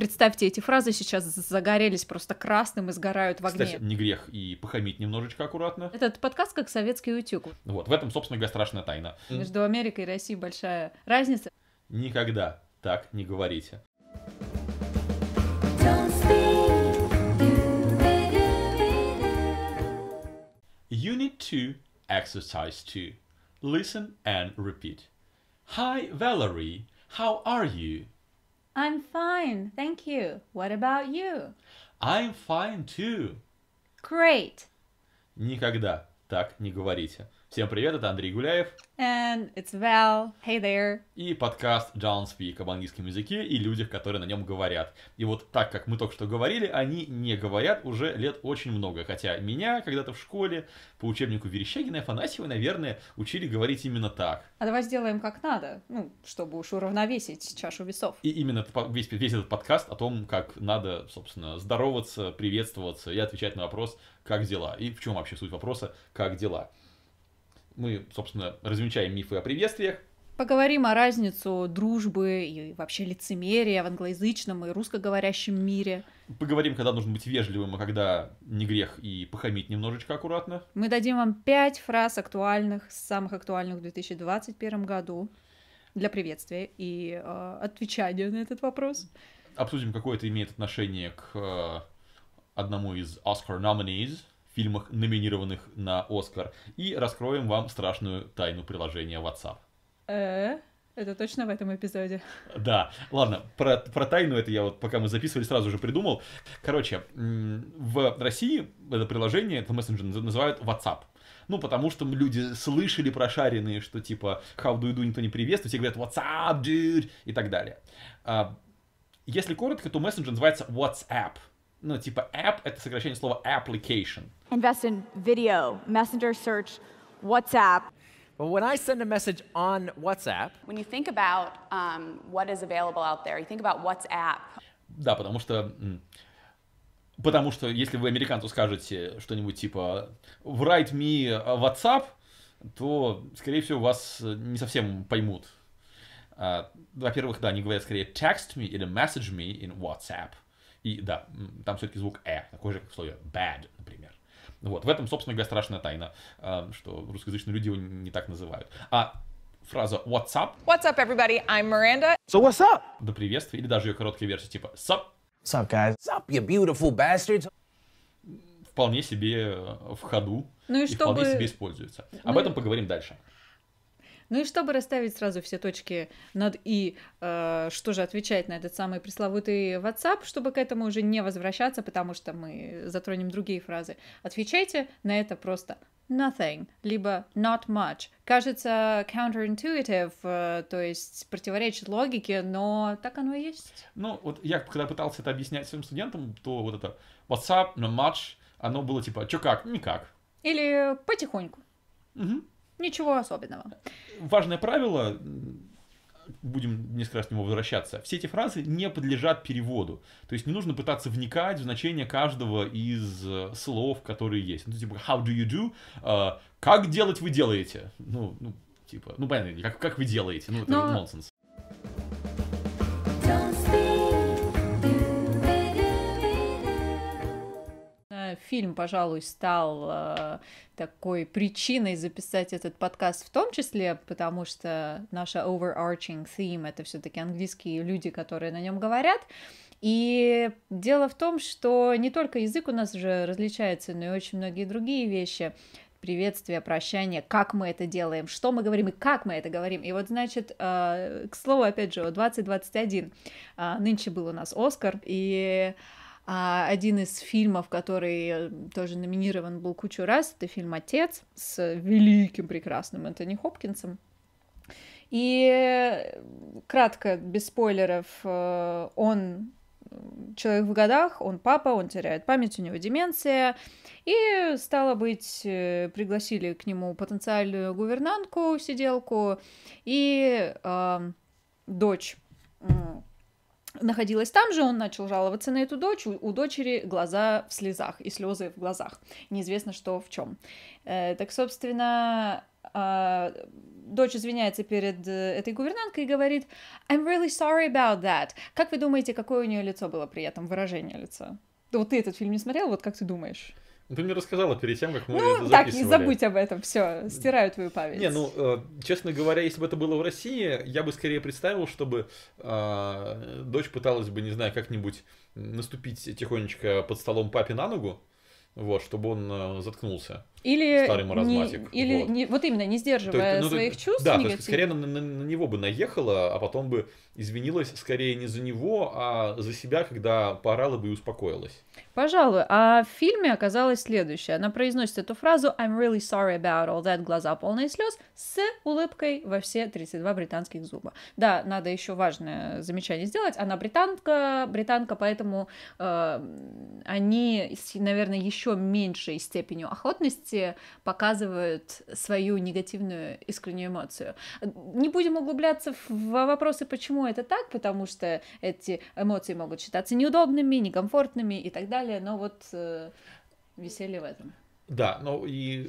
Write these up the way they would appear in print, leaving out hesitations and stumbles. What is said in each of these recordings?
Представьте, эти фразы сейчас загорелись просто красным и сгорают в огне. Кстати, не грех и похамить немножечко аккуратно. Этот подкаст как советский утюг. Вот, в этом, собственно говоря, страшная тайна. Между Америкой и Россией большая разница. Никогда так не говорите. Unit 2, Exercise 2. Listen and repeat. Hi, Valerie. How are you? I'm fine, thank you. What about you? I'm fine too. Great. Никогда так не говорите. Всем привет, это Андрей Гуляев. And it's Val. Hey there. И подкаст Don't Speak об английском языке и людях, которые на нем говорят. И вот так, как мы только что говорили, они не говорят уже лет очень много. Хотя меня когда-то в школе по учебнику Верещагина и Афанасьевой, наверное, учили говорить именно так. А давай сделаем как надо, ну, чтобы уж уравновесить чашу весов. И именно весь этот подкаст о том, как надо, собственно, здороваться, приветствоваться и отвечать на вопрос «Как дела?». И в чем вообще суть вопроса «Как дела?». Мы, собственно, развенчаем мифы о приветствиях. Поговорим о разнице дружбы и вообще лицемерия в англоязычном и русскоговорящем мире. Поговорим, когда нужно быть вежливым, а когда не грех и похамить немножечко аккуратно. Мы дадим вам 5 фраз актуальных, самых актуальных в 2021 году для приветствия и отвечания на этот вопрос. Обсудим, какое это имеет отношение к одному из Oscar nominees. Фильмах, номинированных на Оскар, и раскроем вам страшную тайну приложения WhatsApp. Это точно в этом эпизоде? Да, ладно, про тайну это я вот, пока мы записывали, сразу же придумал. Короче, в России это приложение, это мессенджер называют WhatsApp. Ну, потому что люди слышали прошаренные, что типа «How do you do?» никто не приветствует, все говорят «What's up, dude?» и так далее. Если коротко, то мессенджер называется WhatsApp. Ну, типа app — это сокращение слова application. Invest in video, messenger search, WhatsApp. But when I send a message on WhatsApp... When you think about what is available out there, you think about WhatsApp. Да, потому что если вы американцу скажете что-нибудь типа «Write me WhatsApp», то, скорее всего, вас не совсем поймут. Во-первых, да, они говорят скорее «text me» или «message me in WhatsApp». И да, там все-таки звук «э», такой же, как в слове «bad», например. Вот, в этом, собственно говоря, страшная тайна, что русскоязычные люди его не так называют. А фраза «what's up?» «What's up, everybody? I'm Miranda». «So what's up?» До приветствия, или даже ее короткая версия, типа «sup?» «Sup, guys?» «Sup, you beautiful bastards?» Вполне себе в ходу, ну и чтобы... вполне себе используется. Об этом поговорим дальше. Ну и чтобы расставить сразу все точки над «и», что же отвечать на этот самый пресловутый WhatsApp, чтобы к этому уже не возвращаться, потому что мы затронем другие фразы. Отвечайте на это просто nothing, либо not much. Кажется counterintuitive, то есть противоречит логике, но так оно и есть. Ну вот я когда пытался это объяснять своим студентам, то вот это WhatsApp, not much, оно было типа «чё как?» «Никак». Или «потихоньку». Угу. Ничего особенного. Важное правило, будем несколько раз к нему возвращаться, все эти фразы не подлежат переводу. То есть не нужно пытаться вникать в значение каждого из слов, которые есть. Ну, типа, how do you do? Как делать вы делаете? Ну типа, ну, понятно, как вы делаете? Ну, это нонсенс. Фильм, пожалуй, стал такой причиной записать этот подкаст в том числе, потому что наша overarching theme — это все-таки английские люди, которые на нем говорят. И дело в том, что не только язык у нас уже различается, но и очень многие другие вещи. Приветствие, прощание, как мы это делаем, что мы говорим и как мы это говорим. И вот, значит, к слову, опять же, 2021. Нынче был у нас Оскар, и... Один из фильмов, который тоже номинирован был кучу раз, это фильм «Отец» с великим, прекрасным Энтони Хопкинсом. И кратко, без спойлеров, он человек в годах, он папа, он теряет память, у него деменция. И, стало быть, пригласили к нему потенциальную гувернантку, сиделку, и дочь... находилась там же, он начал жаловаться на эту дочь, у дочери глаза в слезах и слезы в глазах, неизвестно что в чем. Так, собственно, дочь извиняется перед этой гувернанткой и говорит «I'm really sorry about that». Как вы думаете, какое у нее лицо было при этом, выражение лица? Вот ты этот фильм не смотрел, вот как ты думаешь? Ты мне рассказала перед тем, как мы это записывали. Ну, так, не забудь об этом, все, стираю твою память. Не, ну, честно говоря, если бы это было в России, я бы скорее представил, чтобы дочь пыталась бы, не знаю, как-нибудь наступить тихонечко под столом папе на ногу, вот, чтобы он заткнулся. Или старый маразматик. Или, вот. Вот именно, не сдерживая своих чувств. Да, то есть, скорее на него бы наехала, а потом бы извинилась скорее не за него, а за себя, когда поорала бы и успокоилась. Пожалуй. А в фильме оказалось следующее. Она произносит эту фразу «I'm really sorry about all that», глаза полные слез, с улыбкой во все 32 британских зуба. Да, надо еще важное замечание сделать. Она британка, поэтому они, наверное, еще меньшей степенью охотности показывают свою негативную искреннюю эмоцию. Не будем углубляться в вопросы, почему это так, потому что эти эмоции могут считаться неудобными, некомфортными и так далее, но вот веселье в этом. Да, ну и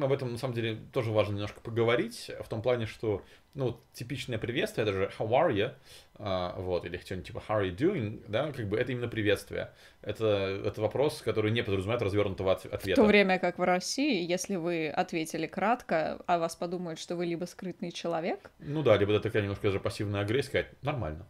об этом на самом деле тоже важно немножко поговорить, в том плане, что ну, типичное приветствие, это же how are you, вот, или что-нибудь типа how are you doing, да, как бы это именно приветствие. Это вопрос, который не подразумевает развернутого ответа. В то время как в России, если вы ответили кратко, а вас подумают, что вы либо скрытный человек. Ну да, либо это такая немножко даже пассивная агрессия, сказать нормально.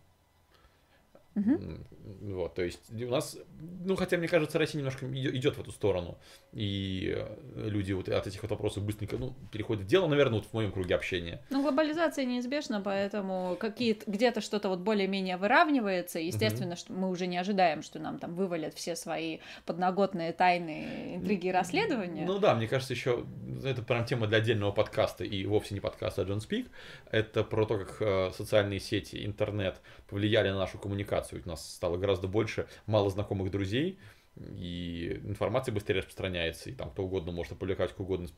Вот, то есть у нас, ну, хотя, мне кажется, Россия немножко идет в эту сторону, и люди вот от этих вот вопросов быстренько, ну, переходят в дело, наверное, вот в моем круге общения. Ну, глобализация неизбежна, поэтому где-то что-то вот более-менее выравнивается, естественно, что мы уже не ожидаем, что нам там вывалят все свои подноготные тайны, интриги и расследования. Ну да, мне кажется, еще это прям тема для отдельного подкаста, и вовсе не подкаста, а Don't Speak, это про то, как социальные сети, интернет повлияли на нашу коммуникацию. У нас стало гораздо больше мало знакомых друзей, и информация быстрее распространяется, и там кто угодно может опубликовать какую угодно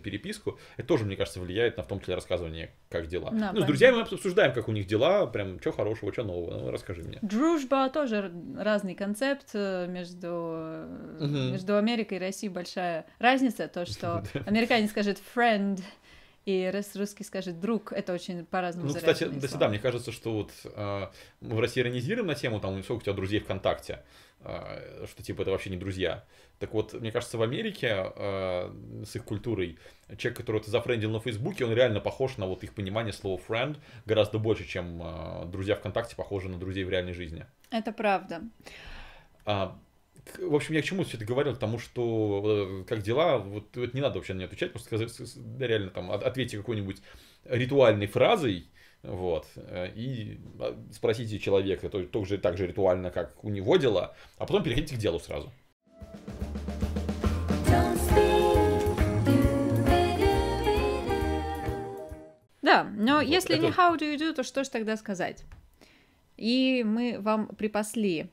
переписку. Это тоже, мне кажется, влияет на в том числе рассказывание, как дела. Да, ну, с друзьями мы обсуждаем, как у них дела, прям, что хорошего, что нового, ну, расскажи мне. Дружба тоже разный концепт, между Америкой и Россией большая разница, то, что американец скажет «friend», и русский скажет «друг», это очень по-разному заряженные слова. Ну, кстати, до сюда, мне кажется, что вот мы в России иронизируем на тему, там, сколько у тебя друзей ВКонтакте, что, типа, это вообще не друзья. Так вот, мне кажется, в Америке с их культурой человек, которого ты зафрендил на Фейсбуке, он реально похож на вот их понимание слова «friend» гораздо больше, чем друзья ВКонтакте похожи на друзей в реальной жизни. Это правда. В общем, я к чему все это говорил, потому что как дела, вот это не надо вообще на меня отвечать, просто реально там ответьте какой-нибудь ритуальной фразой, вот, и спросите человека, так же ритуально, как у него дела, а потом переходите к делу сразу. Да, но вот если это... не how do you do, то что же тогда сказать? И мы вам припасли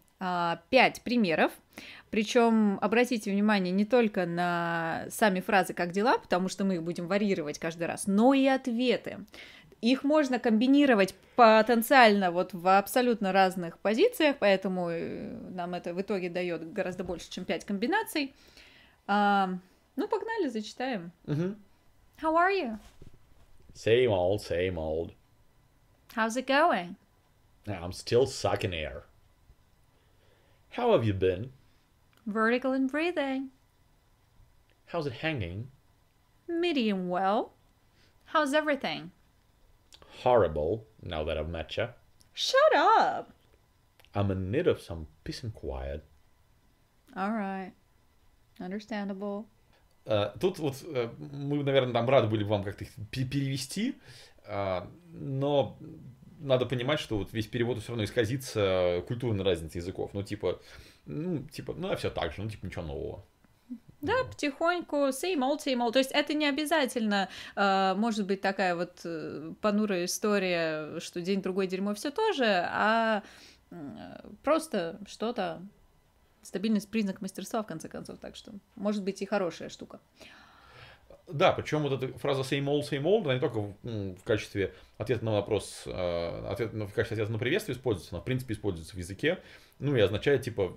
5 примеров. Причем обратите внимание не только на сами фразы «как дела», потому что мы их будем варьировать каждый раз, но и ответы. Их можно комбинировать потенциально вот в абсолютно разных позициях, поэтому нам это в итоге дает гораздо больше, чем 5 комбинаций. Ну, погнали, зачитаем. How are you? Same old, same old. How's it going? I'm still sucking air. How have you been? Vertical and breathing. How's it hanging? Medium well. How's everything? Horrible, now that I've met ya. Shut up! I'm in need of some peace and quiet. All right. Understandable. Тут вот мы, наверное, там рады были бы вам как-то их перевести, но... надо понимать, что вот весь перевод все равно исказится культурной разницей языков. Ну, типа, все так же, ну, типа, ничего нового. Да, потихоньку, same old, same old. То есть это не обязательно, может быть, такая вот понурая история, что день другой дерьмо, все тоже, а просто что-то, стабильность, признак мастерства, в конце концов, так что, может быть, и хорошая штука. Да, причем вот эта фраза same old, она не только в качестве ответа на вопрос, в качестве ответа на приветствие используется, она в принципе используется в языке, ну и означает типа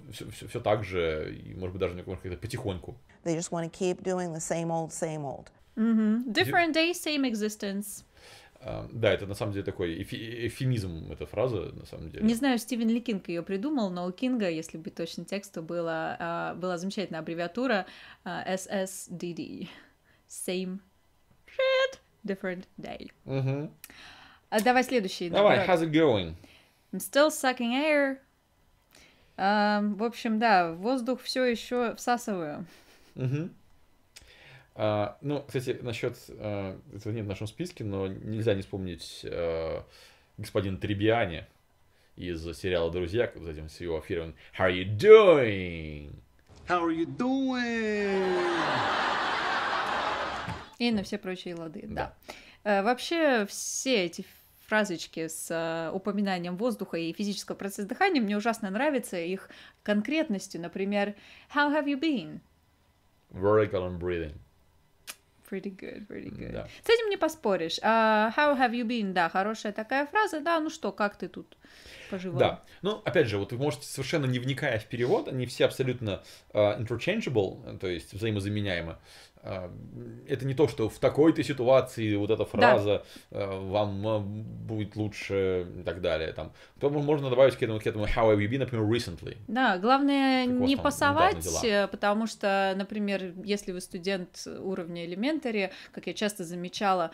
все так же, и может быть даже как-то потихоньку. They just want to keep doing the same old, same old. Different day, same existence. Да, это на самом деле такой эвфемизм, эта фраза, на самом деле. Не знаю, Стивен Ли Кинг ее придумал, но у Кинга, если быть точным тексту, была замечательная аббревиатура SSDD. Same shit, different day. Угу. Давай следующий. Давай, how's it going? I'm still sucking air. В общем, да, воздух все еще всасываю. Угу. Ну, кстати, насчет этого нет в нашем списке, но нельзя не вспомнить господина Требиани из сериала «Друзья», затем с его эфиром «How are you doing?» «How are you doing?» И на все прочие лады, да. Вообще, все эти фразочки с упоминанием воздуха и физического процесса дыхания мне ужасно нравятся их конкретностью. Например, «How have you been?» «Vertical and breathing». Pretty good, pretty good. Да. С этим не поспоришь. How have you been? Да, хорошая такая фраза. Да, ну что, как ты тут поживал? Да. Ну, опять же, вот вы можете, совершенно не вникая в перевод, они все абсолютно interchangeable, то есть взаимозаменяемы. Это не то, что в такой-то ситуации вот эта фраза вам будет лучше и так далее. Там. То можно добавить к этому how have you been, например, recently. Да, главное не пасовать, потому что, например, если вы студент уровня elementary, как я часто замечала,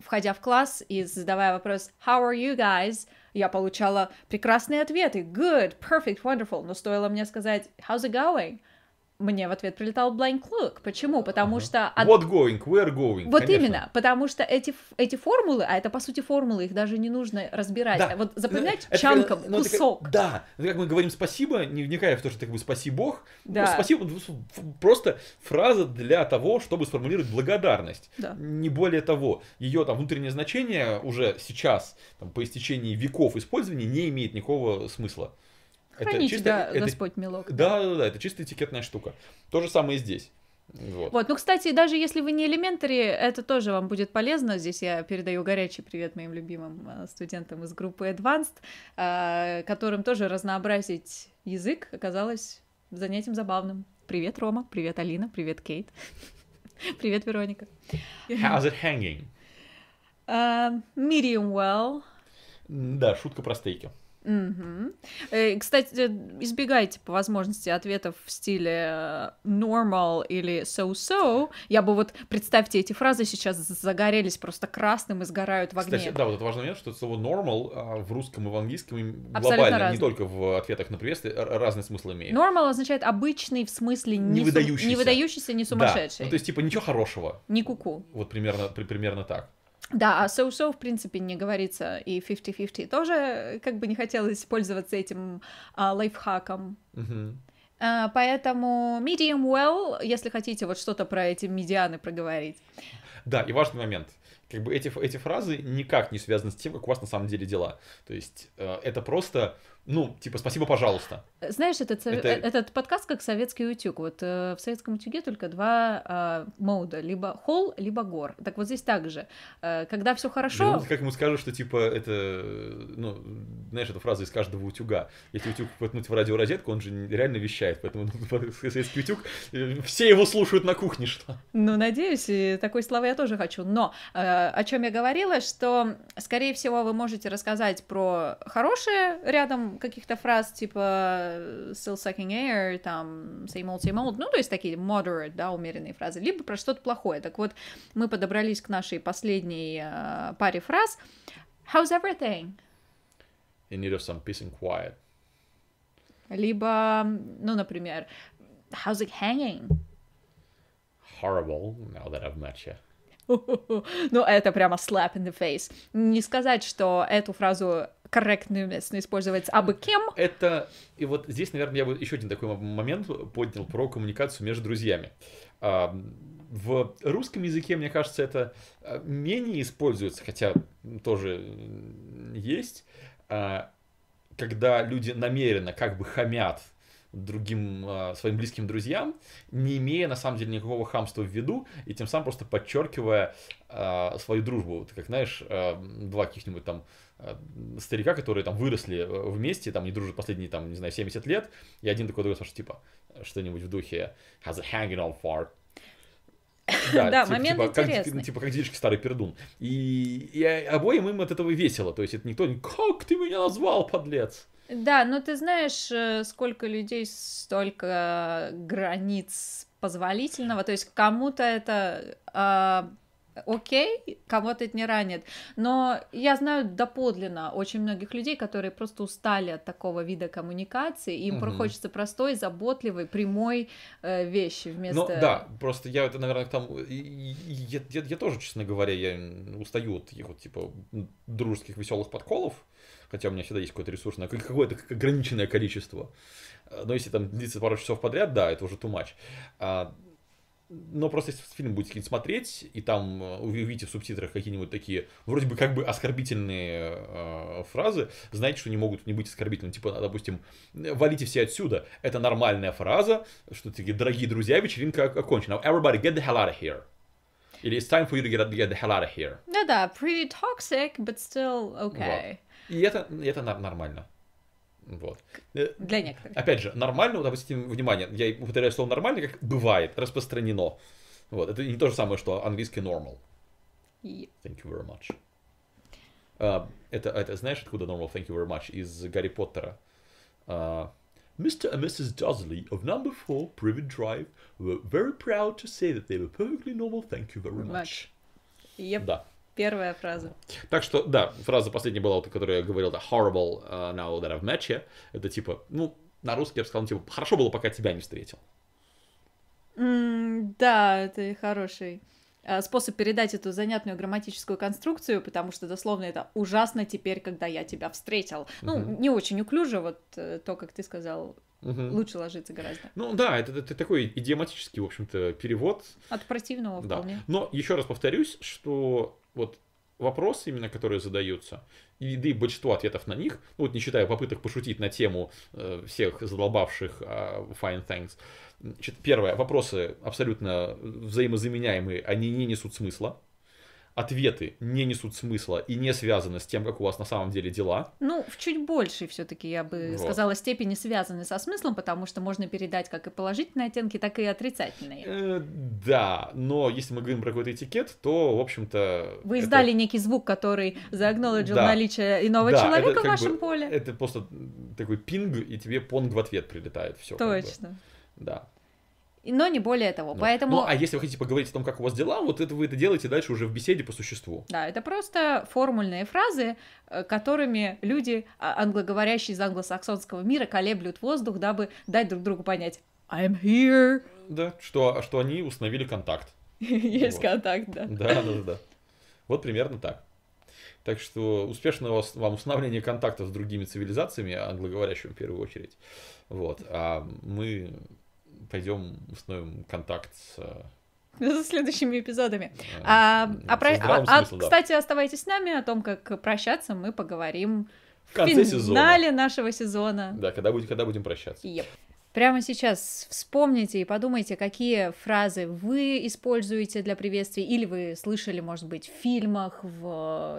входя в класс и задавая вопрос how are you guys, я получала прекрасные ответы, good, perfect, wonderful, но стоило мне сказать how's it going? Мне в ответ прилетал blank look. Почему? Потому что... What going? Where going? Вот конечно. Именно. Потому что эти формулы, а это, по сути, формулы, их даже не нужно разбирать. Да. Вот запоминать чанком, это, кусок. Как, да. Как мы говорим спасибо, не вникая в то, что ты как бы спаси Бог. Да. Спасибо. Просто фраза для того, чтобы сформулировать благодарность. Да. Не более того. Ее там внутреннее значение уже сейчас, там, по истечении веков использования, не имеет никакого смысла. Хранить, это чисто, да, это, Господь милок. Да, это чисто этикетная штука. То же самое и здесь. Вот, ну, кстати, даже если вы не элементари, это тоже вам будет полезно. Здесь я передаю горячий привет моим любимым студентам из группы Advanced, которым тоже разнообразить язык оказалось занятием забавным. Привет, Рома, привет, Алина, привет, Кейт, привет, Вероника. How's it hanging? Medium well. Да, шутка про стейки. Угу. Кстати, избегайте по возможности ответов в стиле normal или so-so. Я бы вот, представьте, эти фразы сейчас загорелись просто красным и сгорают в огне. Кстати, да, вот это важный момент, что слово normal в русском и в английском глобально, не только в ответах на приветствие, разный смысл имеет. Normal означает обычный, в смысле не выдающийся, не сумасшедший. Да. Ну, то есть, типа, ничего хорошего. Не куку. Вот примерно так. Да, а so-so, в принципе, не говорится, и 50-50 тоже как бы не хотелось пользоваться этим лайфхаком. Поэтому medium well, если хотите вот что-то про эти медианы проговорить. Да, и важный момент. Как бы эти фразы никак не связаны с тем, как у вас на самом деле дела. То есть это просто, ну, типа, спасибо, пожалуйста. Знаешь, этот подкаст как советский утюг. Вот в советском утюге только два мода. Либо холл, либо гор. Так вот здесь так же. Когда все хорошо... Да, ну, как ему скажут, что, типа, это, ну, знаешь, это фраза из каждого утюга. Если утюг воткнуть в радиорозетку, он же реально вещает. Поэтому советский утюг, все его слушают на кухне, что... Ну, надеюсь, и такой славы я тоже хочу. Но... о чем я говорила, что, скорее всего, вы можете рассказать про хорошие рядом каких-то фраз, типа still sucking air, там same old, ну, то есть такие moderate, да, умеренные фразы, либо про что-то плохое. Так вот, мы подобрались к нашей последней паре фраз. How's everything? In need of some peace and quiet. Либо, ну, например, how's it hanging? Horrible, now that I've met you. Ну, это прямо slap in the face. Не сказать, что эту фразу корректно и уместно использовать абы кем. Это, и вот здесь, наверное, я бы еще один такой момент поднял про коммуникацию между друзьями. В русском языке, мне кажется, это менее используется, хотя тоже есть, когда люди намеренно как бы хамят другим своим близким друзьям, не имея на самом деле никакого хамства в виду, и тем самым просто подчеркивая свою дружбу. Ты как знаешь, два каких-нибудь там старика, которые там выросли вместе, там не дружат последние, там, не знаю, 70 лет, и один такой другой спрашивает, типа, что-нибудь в духе «Has a hanging on fart». Да, момент интересный. Типа как делишки, старый пердун. И обоим им от этого весело. То есть это никто не... Как ты меня назвал, подлец? Да, но ты знаешь, сколько людей, столько границ позволительного. То есть кому-то это... Окей, кого-то это не ранит, но я знаю доподлинно очень многих людей, которые просто устали от такого вида коммуникации, им хочется простой, заботливой, прямой вещи вместо... Ну да, просто я это, наверное, там... Я тоже, честно говоря, я устаю от таких вот, типа, дружеских веселых подколов, хотя у меня всегда есть какой-то ресурс, на какое-то ограниченное количество, но если там длится пару часов подряд, да, это уже too much. Но просто если фильм будете смотреть, и там увидите в субтитрах какие-нибудь такие, вроде бы как бы оскорбительные фразы, знаете, что не могут не быть оскорбительными. Типа, допустим, валите все отсюда. Это нормальная фраза, что такие, дорогие друзья, вечеринка окончена. Everybody get the hell out of here. Или it's time for you to get the hell out of here. Да-да, pretty toxic, but still okay. Вот. И это нормально. Вот. Для некоторых. Опять же, нормально, вот, обратите внимание, я употребляю слово нормально, как бывает, распространено. Вот. Это не то же самое, что английский normal. Yeah. Thank you very much. Это знаешь, откуда normal thank you very much? Из Гарри Поттера. Mr. and Mrs. Dursley of number 4 Privet Drive were very proud to say that they were perfectly normal, thank you very much. Yep. Да. Первая фраза. Так что, да, фраза последняя была, вот, которую я говорил, да, horrible now that I've met you. Это типа, ну, на русский я бы сказал, типа, хорошо было, пока тебя не встретил. Да, это хороший способ передать эту занятную грамматическую конструкцию, потому что, дословно, это ужасно теперь, когда я тебя встретил. Ну, не очень уклюже, вот то, как ты сказал, лучше ложиться гораздо. Ну да, это такой идиоматический, в общем-то, перевод. От противного вполне. Да. Но еще раз повторюсь, что... Вот вопросы именно, которые задаются, и большинство ответов на них, ну вот не считая попыток пошутить на тему всех задолбавших fine thanks. Значит, первое, вопросы абсолютно взаимозаменяемые, они не несут смысла. Ответы не несут смысла и не связаны с тем, как у вас на самом деле дела. Ну, в чуть большей все-таки, я бы сказала, степени связаны со смыслом, потому что можно передать как и положительные оттенки, так и отрицательные. Да, но если мы говорим про какой-то этикет, то, в общем-то... Вы издали некий звук, который заакноледжил наличие иного человека в вашем поле. Это просто такой пинг, и тебе понг в ответ прилетает. Все. Точно. Да. Но не более того, поэтому... Ну, а если вы хотите поговорить о том, как у вас дела, вот это вы это делаете дальше уже в беседе по существу. Да, это просто формульные фразы, которыми люди, англоговорящие из англосаксонского мира, колеблют воздух, дабы дать друг другу понять I'm here. Да, что они установили контакт. Есть контакт, да. Да. Вот примерно так. Так что успешного вам установления контактов с другими цивилизациями, англоговорящими в первую очередь. Вот. А мы... Пойдем установим контакт с следующими эпизодами. Кстати, оставайтесь с нами. О том, как прощаться, мы поговорим в финале нашего сезона. Да, когда будем прощаться. Yep. Прямо сейчас вспомните и подумайте, какие фразы вы используете для приветствий, или вы слышали, может быть, в фильмах, в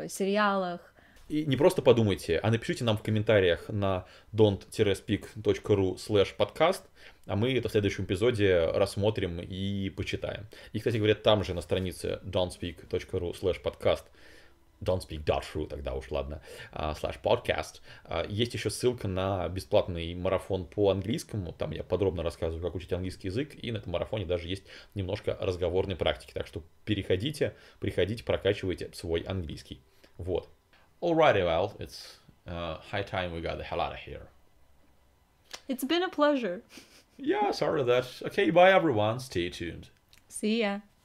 сериалах. И не просто подумайте, а напишите нам в комментариях на don't-speak.ru/podcast, а мы это в следующем эпизоде рассмотрим и почитаем. И, кстати говоря, там же на странице don't-speak.ru/podcast, don't-speak.ru, тогда уж ладно, /podcast, есть еще ссылка на бесплатный марафон по английскому, там я подробно рассказываю, как учить английский язык, и на этом марафоне даже есть немножко разговорной практики, так что переходите, приходите, прокачивайте свой английский. Вот. Alrighty, well, it's high time we got the hell out of here. It's been a pleasure. Yeah, sorry that. Okay, bye everyone. Stay tuned. See ya.